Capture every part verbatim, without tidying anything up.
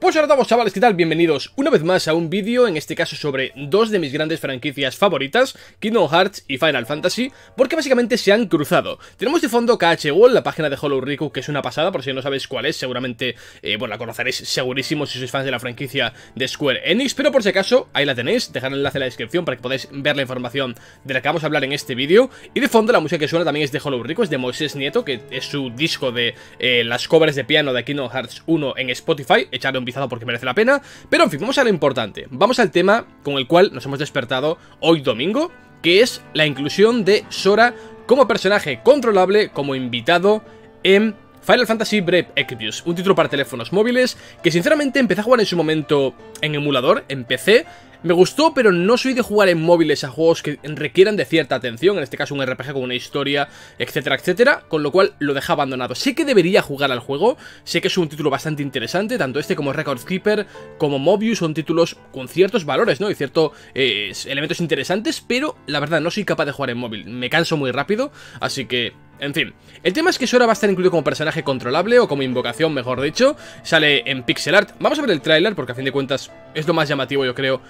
Pues ahora estamos, chavales, ¿qué tal? Bienvenidos una vez más a un vídeo, en este caso sobre dos de mis grandes franquicias favoritas, Kingdom Hearts y Final Fantasy, porque básicamente se han cruzado. Tenemos de fondo K H uno tres, la página de Hollow Rico, que es una pasada, por si no sabéis cuál es, seguramente, eh, bueno, la conoceréis segurísimo si sois fans de la franquicia de Square Enix, pero por si acaso, ahí la tenéis, dejaré el enlace en la descripción para que podáis ver la información de la que vamos a hablar en este vídeo, y de fondo la música que suena también es de Hollow Rico, es de Moisés Nieto, que es su disco de eh, las covers de piano de Kingdom Hearts uno en Spotify, echarle un porque merece la pena, pero en fin, vamos a lo importante, vamos al tema con el cual nos hemos despertado hoy domingo, que es la inclusión de Sora como personaje controlable, como invitado en Final Fantasy Brave Exvius, un título para teléfonos móviles que sinceramente empecé a jugar en su momento en emulador, en P C. Me gustó, pero no soy de jugar en móviles a juegos que requieran de cierta atención, en este caso un R P G con una historia, etcétera, etcétera, con lo cual lo dejé abandonado. Sé que debería jugar al juego, sé que es un título bastante interesante, tanto este como Record Keeper, como Mobius, son títulos con ciertos valores, ¿no? Y ciertos eh, elementos interesantes, pero la verdad no soy capaz de jugar en móvil, me canso muy rápido, así que... En fin, el tema es que Sora va a estar incluido como personaje controlable, o como invocación, mejor dicho. Sale en pixel art. Vamos a ver el tráiler, porque a fin de cuentas es lo más llamativo, yo creo,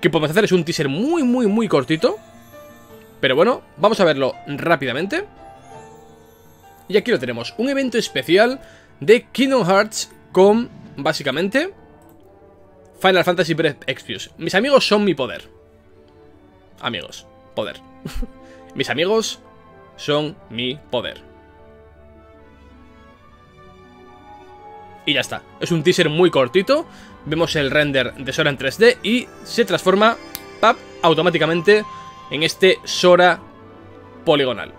que podemos hacer. Es un teaser muy, muy, muy cortito, pero bueno, vamos a verlo rápidamente. Y aquí lo tenemos, un evento especial de Kingdom Hearts con, básicamente, Final Fantasy Brave Exvius. Mis amigos son mi poder. Amigos, poder. Mis amigos... son mi poder. Y ya está. Es un teaser muy cortito. Vemos el render de Sora en tres D y se transforma, pap, automáticamente en este Sora poligonal.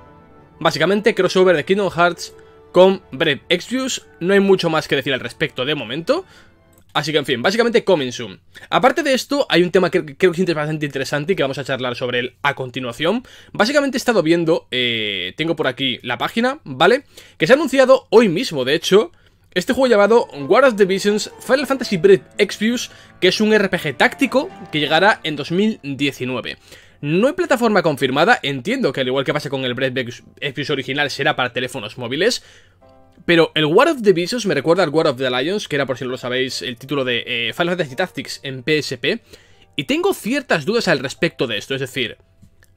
Básicamente, crossover de Kingdom Hearts con Brave Exvius. No hay mucho más que decir al respecto de momento. Así que, en fin, básicamente coming soon. Aparte de esto, hay un tema que creo que es bastante interesante y que vamos a charlar sobre él a continuación. Básicamente he estado viendo, eh, tengo por aquí la página, ¿vale? Que se ha anunciado hoy mismo, de hecho, este juego llamado War of the Visions Final Fantasy Brave Exvius, que es un R P G táctico que llegará en dos mil diecinueve. No hay plataforma confirmada, entiendo que al igual que pasa con el Brave Exvius original será para teléfonos móviles. Pero el War of the Visions me recuerda al War of the Lions, que era, por si no lo sabéis, el título de eh, Final Fantasy Tactics en P S P. Y tengo ciertas dudas al respecto de esto, es decir...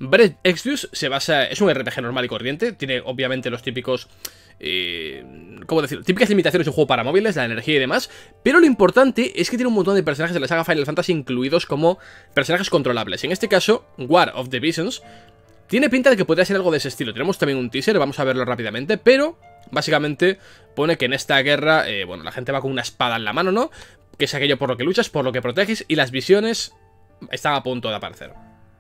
Brave Exvius se basa... es un R P G normal y corriente, tiene obviamente los típicos... Eh, ¿cómo decirlo? Típicas limitaciones de un juego para móviles, la energía y demás, pero lo importante es que tiene un montón de personajes de la saga Final Fantasy incluidos como personajes controlables. En este caso, War of the Visions... tiene pinta de que podría ser algo de ese estilo. Tenemos también un teaser, vamos a verlo rápidamente, pero básicamente pone que en esta guerra, eh, bueno, la gente va con una espada en la mano, ¿no? Que es aquello por lo que luchas, por lo que proteges, y las visiones están a punto de aparecer,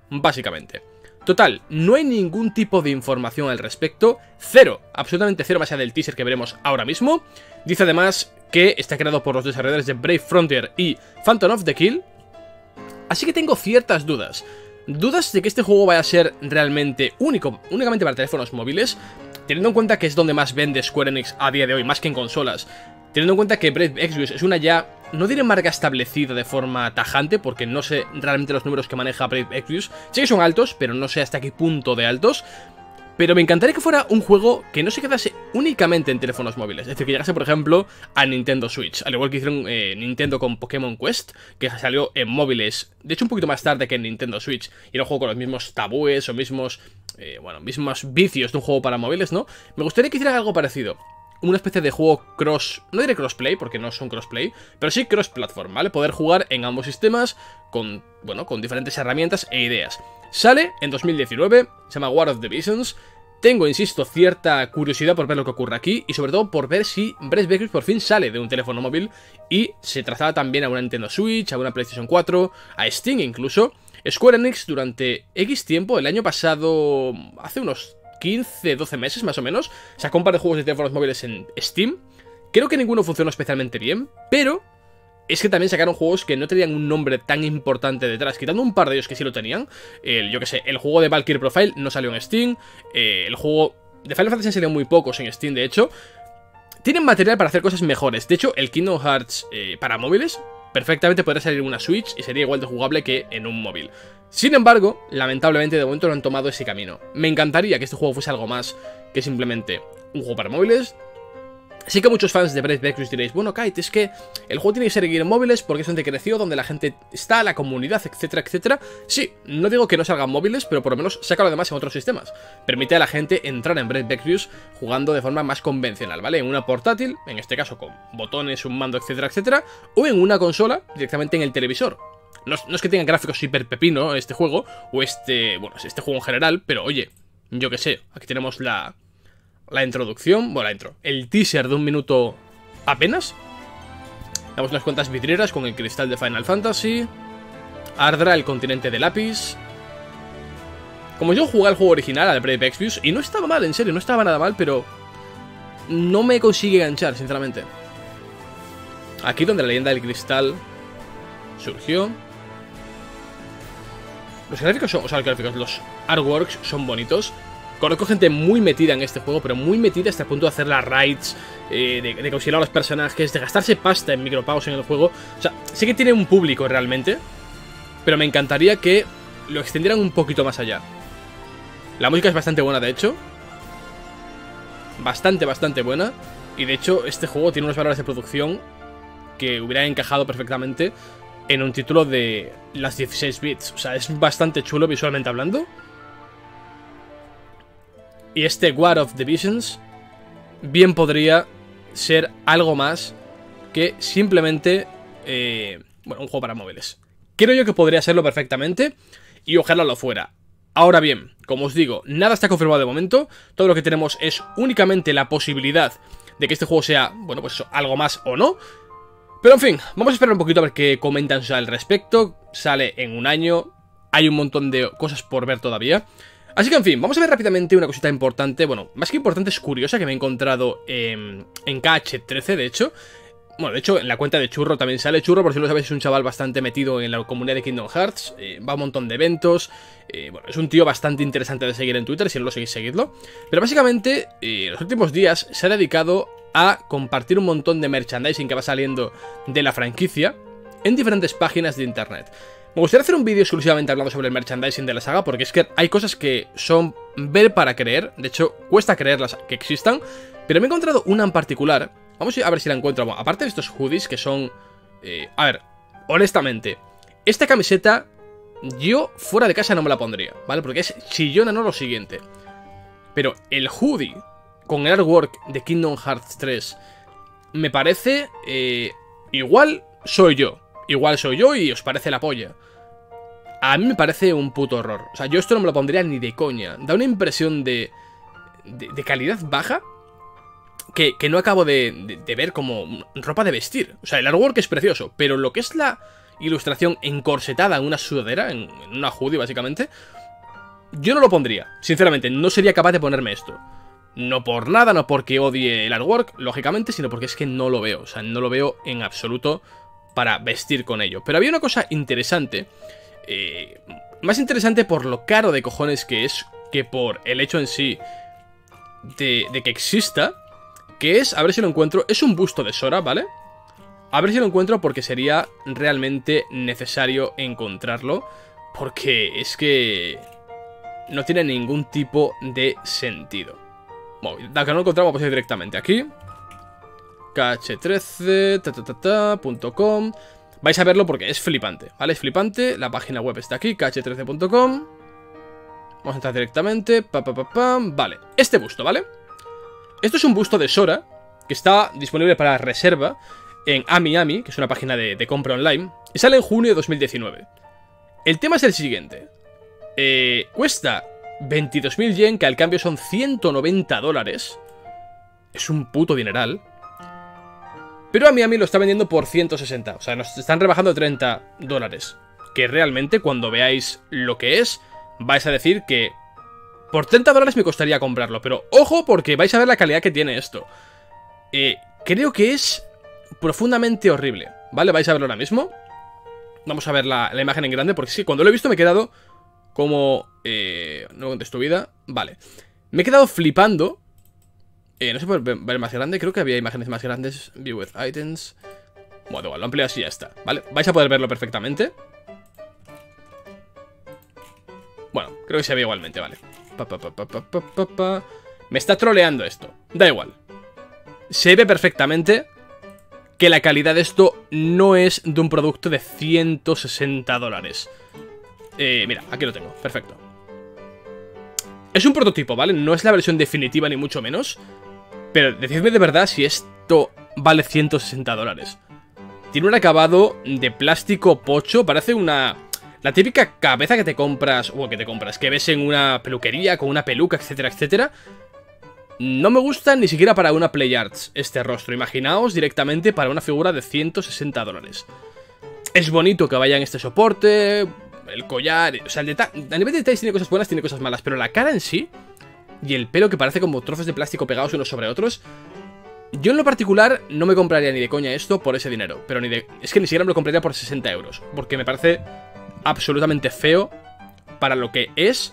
básicamente. Total, no hay ningún tipo de información al respecto, cero, absolutamente cero, más allá del teaser que veremos ahora mismo. Dice además que está creado por los desarrolladores de Brave Frontier y Phantom of the Kill, así que tengo ciertas dudas. Dudas de que este juego vaya a ser realmente único, únicamente para teléfonos móviles, teniendo en cuenta que es donde más vende Square Enix a día de hoy, más que en consolas, teniendo en cuenta que Brave Exvius es una ya, no diré marca establecida de forma tajante, porque no sé realmente los números que maneja Brave Exvius, sí que son altos, pero no sé hasta qué punto de altos, pero me encantaría que fuera un juego que no se quedase únicamente en teléfonos móviles, es decir, que llegase por ejemplo a Nintendo Switch, al igual que hicieron eh, Nintendo con Pokémon Quest, que salió en móviles, de hecho un poquito más tarde que en Nintendo Switch, y era un juego con los mismos tabúes o mismos, eh, bueno, mismos vicios de un juego para móviles, ¿no? Me gustaría que hicieran algo parecido, una especie de juego cross, no diré crossplay porque no son crossplay, pero sí cross-platform, ¿vale? Poder jugar en ambos sistemas con, bueno, con diferentes herramientas e ideas. Sale en dos mil diecinueve, se llama War of the Visions. Tengo, insisto, cierta curiosidad por ver lo que ocurre aquí y sobre todo por ver si Brave Exvius por fin sale de un teléfono móvil y se traslada también a una Nintendo Switch, a una PlayStation cuatro, a Steam incluso. Square Enix durante X tiempo, el año pasado, hace unos quince, doce meses más o menos, sacó un par de juegos de teléfonos móviles en Steam. Creo que ninguno funcionó especialmente bien, pero... es que también sacaron juegos que no tenían un nombre tan importante detrás, quitando un par de ellos que sí lo tenían. El, yo que sé, el juego de Valkyrie Profile no salió en Steam, eh, el juego de Final Fantasy salieron muy pocos en Steam, de hecho. Tienen material para hacer cosas mejores, de hecho el Kingdom Hearts eh, para móviles perfectamente podría salir en una Switch y sería igual de jugable que en un móvil. Sin embargo, lamentablemente de momento no han tomado ese camino. Me encantaría que este juego fuese algo más que simplemente un juego para móviles, Sí que muchos fans de Brave Exvius diréis, bueno, Kite, es que el juego tiene que seguir en móviles porque es donde creció, donde la gente está, la comunidad, etcétera, etcétera. Sí, no digo que no salgan móviles, pero por lo menos saca lo demás en otros sistemas. Permite a la gente entrar en Brave Exvius jugando de forma más convencional, ¿vale? En una portátil, en este caso con botones, un mando, etcétera, etcétera, o en una consola directamente en el televisor. No es, no es que tengan gráficos hiper pepino este juego, o este, bueno, este juego en general, pero oye, yo qué sé, aquí tenemos la... La introducción, bueno, la intro, el teaser de un minuto apenas. Damos unas cuantas vidrieras con el cristal de Final Fantasy. Ardra, el continente de lápiz. Como yo jugué al juego original, al Brave Exvius, y no estaba mal, en serio, no estaba nada mal, pero no me consigue enganchar, sinceramente. Aquí donde la leyenda del cristal surgió. Los gráficos son, o sea, los gráficos, los artworks son bonitos. Conozco gente muy metida en este juego, pero muy metida hasta el punto de hacer las raids, eh, de, de considerar a los personajes, de gastarse pasta en micropagos en el juego. O sea, sí que tiene un público realmente, pero me encantaría que lo extendieran un poquito más allá. La música es bastante buena, de hecho. Bastante, bastante buena. Y de hecho, este juego tiene unos valores de producción que hubieran encajado perfectamente en un título de las dieciséis bits. O sea, es bastante chulo visualmente hablando. Y este War of the Visions bien podría ser algo más que simplemente, eh, bueno, un juego para móviles. Creo yo que podría serlo perfectamente y ojalá lo fuera. Ahora bien, como os digo, nada está confirmado de momento. Todo lo que tenemos es únicamente la posibilidad de que este juego sea, bueno, pues eso, algo más o no. Pero en fin, vamos a esperar un poquito a ver qué comentan al respecto. Sale en un año, hay un montón de cosas por ver todavía. Así que en fin, vamos a ver rápidamente una cosita importante, bueno, más que importante es curiosa que me he encontrado en, en K H trece, de hecho. Bueno, de hecho en la cuenta de Churro también sale. Churro, por si lo sabéis, es un chaval bastante metido en la comunidad de Kingdom Hearts, eh, va a un montón de eventos, eh, bueno, es un tío bastante interesante de seguir en Twitter, si no lo seguís, seguidlo. Pero básicamente, eh, en los últimos días se ha dedicado a compartir un montón de merchandising que va saliendo de la franquicia en diferentes páginas de internet. Me gustaría hacer un vídeo exclusivamente hablando sobre el merchandising de la saga, porque es que hay cosas que son ver para creer, de hecho cuesta creerlas que existan, pero me he encontrado una en particular, vamos a ver si la encuentro. Bueno, aparte de estos hoodies que son, eh, a ver, honestamente, esta camiseta yo fuera de casa no me la pondría, ¿vale? Porque es chillona, no lo siguiente, pero el hoodie con el artwork de Kingdom Hearts tres me parece, eh, igual soy yo. Igual soy yo y os parece la polla. A mí me parece un puto horror. O sea, yo esto no me lo pondría ni de coña. Da una impresión de, de, de calidad baja que, que no acabo de, de, de ver como ropa de vestir. O sea, el artwork es precioso, pero lo que es la ilustración encorsetada en una sudadera, en, en una hoodie básicamente, yo no lo pondría. Sinceramente, no sería capaz de ponerme esto. No por nada, no porque odie el artwork, lógicamente, sino porque es que no lo veo. O sea, no lo veo en absoluto para vestir con ello. Pero había una cosa interesante, eh, más interesante por lo caro de cojones que es que por el hecho en sí de, de que exista, que es, a ver si lo encuentro, es un busto de Sora, ¿vale? A ver si lo encuentro porque sería realmente necesario encontrarlo, porque es que no tiene ningún tipo de sentido. Bueno, la que no lo encontramos, pues directamente aquí K H trece punto com. Vais a verlo porque es flipante, ¿vale? Es flipante, la página web está aquí, K H trece punto com. Vamos a entrar directamente, pa, pa, pa, pam. Vale, este busto, ¿vale? Esto es un busto de Sora que está disponible para reserva en Amiami, que es una página de, de compra online, y sale en junio de dos mil diecinueve. El tema es el siguiente, eh, cuesta veintidós mil yen, que al cambio son ciento noventa dólares. Es un puto dineral. Pero a Miami lo está vendiendo por ciento sesenta, o sea, nos están rebajando treinta dólares. Que realmente, cuando veáis lo que es, vais a decir que por treinta dólares me costaría comprarlo. Pero ojo, porque vais a ver la calidad que tiene esto. Eh, creo que es profundamente horrible, ¿vale? Vais a verlo ahora mismo. Vamos a ver la, la imagen en grande, porque sí, cuando lo he visto me he quedado como... Eh, no contesto vida, vale. Me he quedado flipando. Eh, no se puede ver más grande, creo que había imágenes más grandes. View with items. Bueno, igual, lo amplio así y ya está, ¿vale? Vais a poder verlo perfectamente. Bueno, creo que se ve igualmente, ¿vale? Pa, pa, pa, pa, pa, pa, pa. Me está troleando esto, da igual. Se ve perfectamente que la calidad de esto no es de un producto de ciento sesenta dólares. Eh, mira, aquí lo tengo, perfecto. Es un prototipo, ¿vale? No es la versión definitiva ni mucho menos. Pero decidme de verdad si esto vale ciento sesenta dólares. Tiene un acabado de plástico pocho, parece una... la típica cabeza que te compras, o que te compras, que ves en una peluquería, con una peluca, etcétera, etcétera. No me gusta ni siquiera para una Play Arts este rostro. Imaginaos directamente para una figura de ciento sesenta dólares. Es bonito que vaya en este soporte, el collar... O sea, el detalle... A nivel de detalles tiene cosas buenas, tiene cosas malas, pero la cara en sí... y el pelo que parece como trozos de plástico pegados unos sobre otros... Yo en lo particular no me compraría ni de coña esto por ese dinero. Pero ni de... es que ni siquiera me lo compraría por sesenta euros. Porque me parece absolutamente feo para lo que es,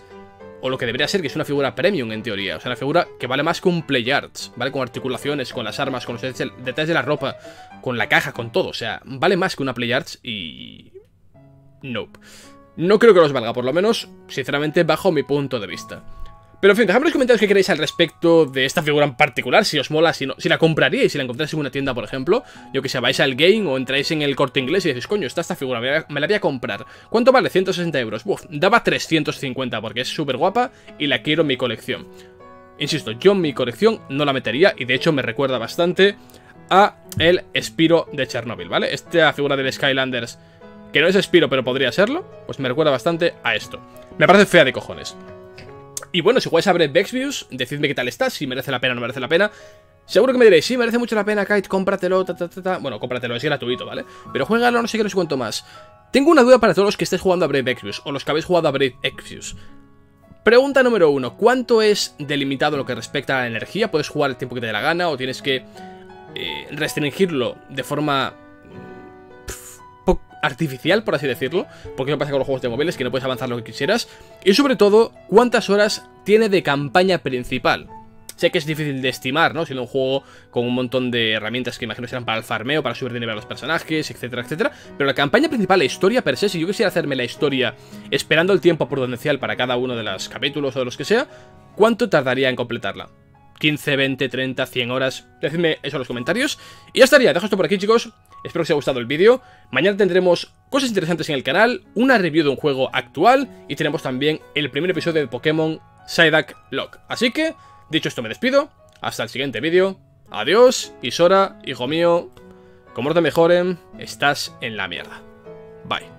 o lo que debería ser, que es una figura premium en teoría. O sea, una figura que vale más que un Play Arts, ¿vale? Con articulaciones, con las armas, con los detalles de la ropa, con la caja, con todo. O sea, vale más que una Play Arts y... nope. No creo que los valga, por lo menos, sinceramente, bajo mi punto de vista. Pero en fin, dejadme en los comentarios qué queréis al respecto de esta figura en particular, si os mola, si no, si la compraríais, si la encontráis en una tienda, por ejemplo. Yo que sé, vais al Game o entráis en el Corte Inglés y decís, coño, está esta figura, me la, me la voy a comprar. ¿Cuánto vale? ciento sesenta euros. Uf, daba trescientos cincuenta porque es súper guapa y la quiero en mi colección. Insisto, yo en mi colección no la metería y de hecho me recuerda bastante a el Spiro de Chernobyl, ¿vale? Esta figura del Skylanders, que no es Spiro pero podría serlo, pues me recuerda bastante a esto. Me parece fea de cojones. Y bueno, si jugáis a Brave Exvius, decidme qué tal está, si merece la pena o no merece la pena. Seguro que me diréis, sí, merece mucho la pena, Kite, cómpratelo, ta, ta, ta, ta. Bueno, cómpratelo, es gratuito, ¿vale? Pero juégalo, no sé qué, no sé cuánto más. Tengo una duda para todos los que estéis jugando a Brave Exvius, o los que habéis jugado a Brave Exvius. Pregunta número uno, ¿cuánto es delimitado en lo que respecta a la energía? ¿Puedes jugar el tiempo que te dé la gana, o tienes que eh, restringirlo de forma... pff, artificial, por así decirlo? Porque eso pasa con los juegos de móviles, que no puedes avanzar lo que quisieras. Y sobre todo, ¿cuántas horas tiene de campaña principal? Sé que es difícil de estimar, ¿no? Siendo un juego con un montón de herramientas que imagino serán para el farmeo, para subir de nivel a los personajes, etcétera, etcétera. Pero la campaña principal, la historia per se, si yo quisiera hacerme la historia esperando el tiempo prudencial para cada uno de los capítulos o de los que sea, ¿cuánto tardaría en completarla? ¿quince, veinte, treinta, cien horas? Decidme eso en los comentarios. Y ya estaría, dejo esto por aquí, chicos. Espero que os haya gustado el vídeo. Mañana tendremos cosas interesantes en el canal, una review de un juego actual y tenemos también el primer episodio de Pokémon Psyduck Lock. Así que, dicho esto, me despido. Hasta el siguiente vídeo. Adiós, y Sora, hijo mío, como te mejoren, estás en la mierda. Bye.